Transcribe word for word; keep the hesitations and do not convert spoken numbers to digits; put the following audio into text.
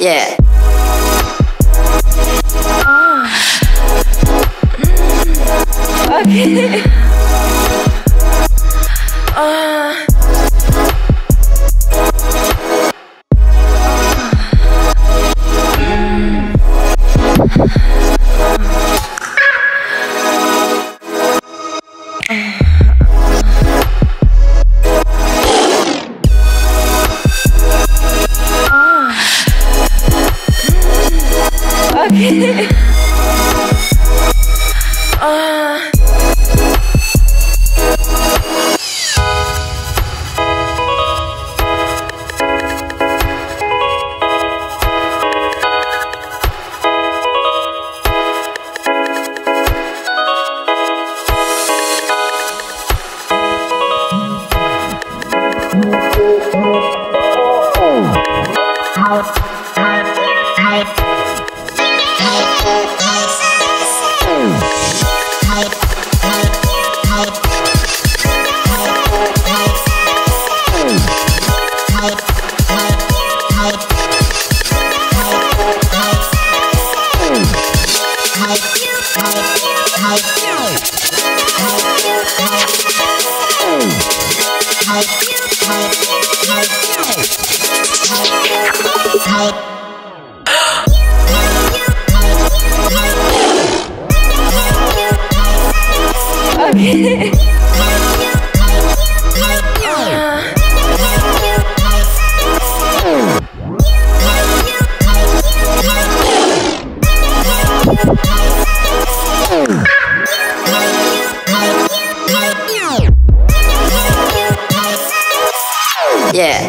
Yeah. Oh. Okay. uh. Okay. uh. Okay. Yeah.